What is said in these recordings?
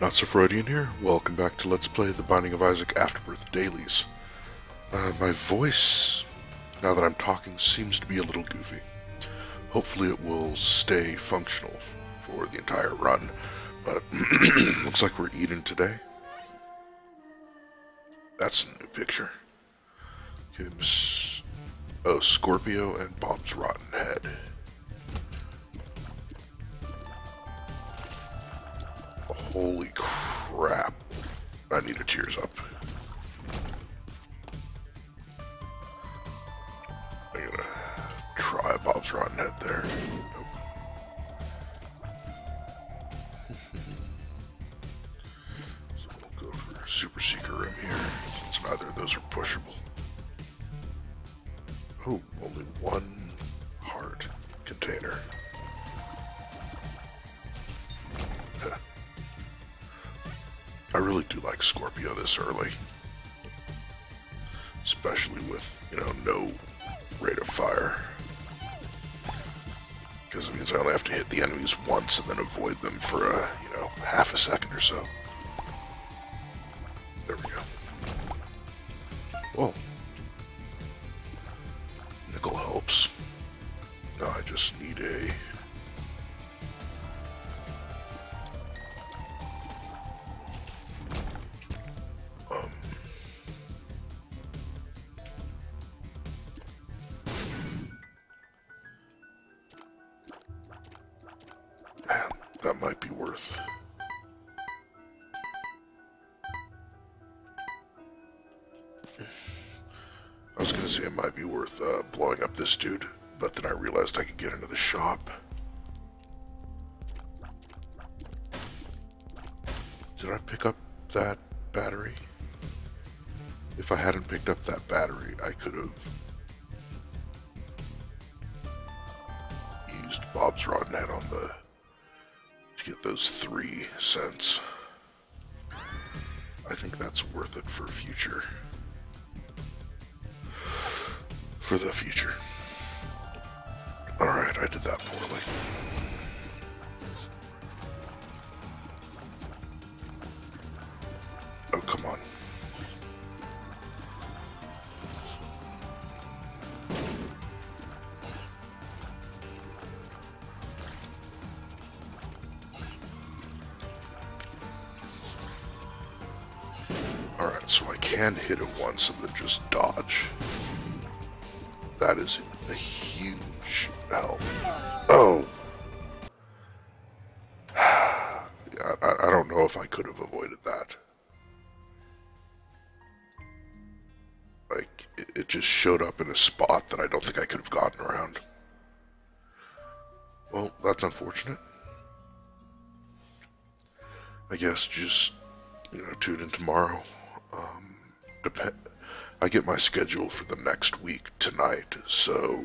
Not So Freudian here, welcome back to Let's Play The Binding of Isaac Afterbirth Dailies. My voice, now that I'm talking, seems to be a little goofy. Hopefully it will stay functional for the entire run, but looks like we're eating today. That's a new picture. Okay, oh, Scorpio and Bob's Rotten Head. Holy crap. I need a Tears Up. I'm gonna try Bob's Rotten Head there. Nope. So we'll go for Super Seeker Room here, since neither of those are pushable. Oh, only one heart container. I really do like Scorpio this early, especially with, you know, no rate of fire, because it means I only have to hit the enemies once and then avoid them for, you know, half a second or so. There we go. Whoa. Nickel helps. Now I just need a... That might be worth. I was gonna say it might be worth blowing up this dude, but then I realized I could get into the shop. Did I pick up that battery? If I hadn't picked up that battery, I could have used Bob's Rotten Head on the... get those 3 cents. I think that's worth it for future. For the future. Alright, I did that poorly. Oh, come on. Alright, so I can hit it once and then just dodge. That is a huge help. Oh! I don't know if I could have avoided that. Like, it just showed up in a spot that I don't think I could have gotten around. Well, that's unfortunate. I guess just, you know, tune in tomorrow. I get my schedule for the next week tonight, so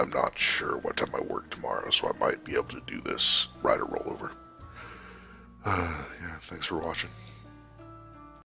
I'm not sure what time I work tomorrow, so I might be able to do this right or roll over. Yeah, thanks for watching.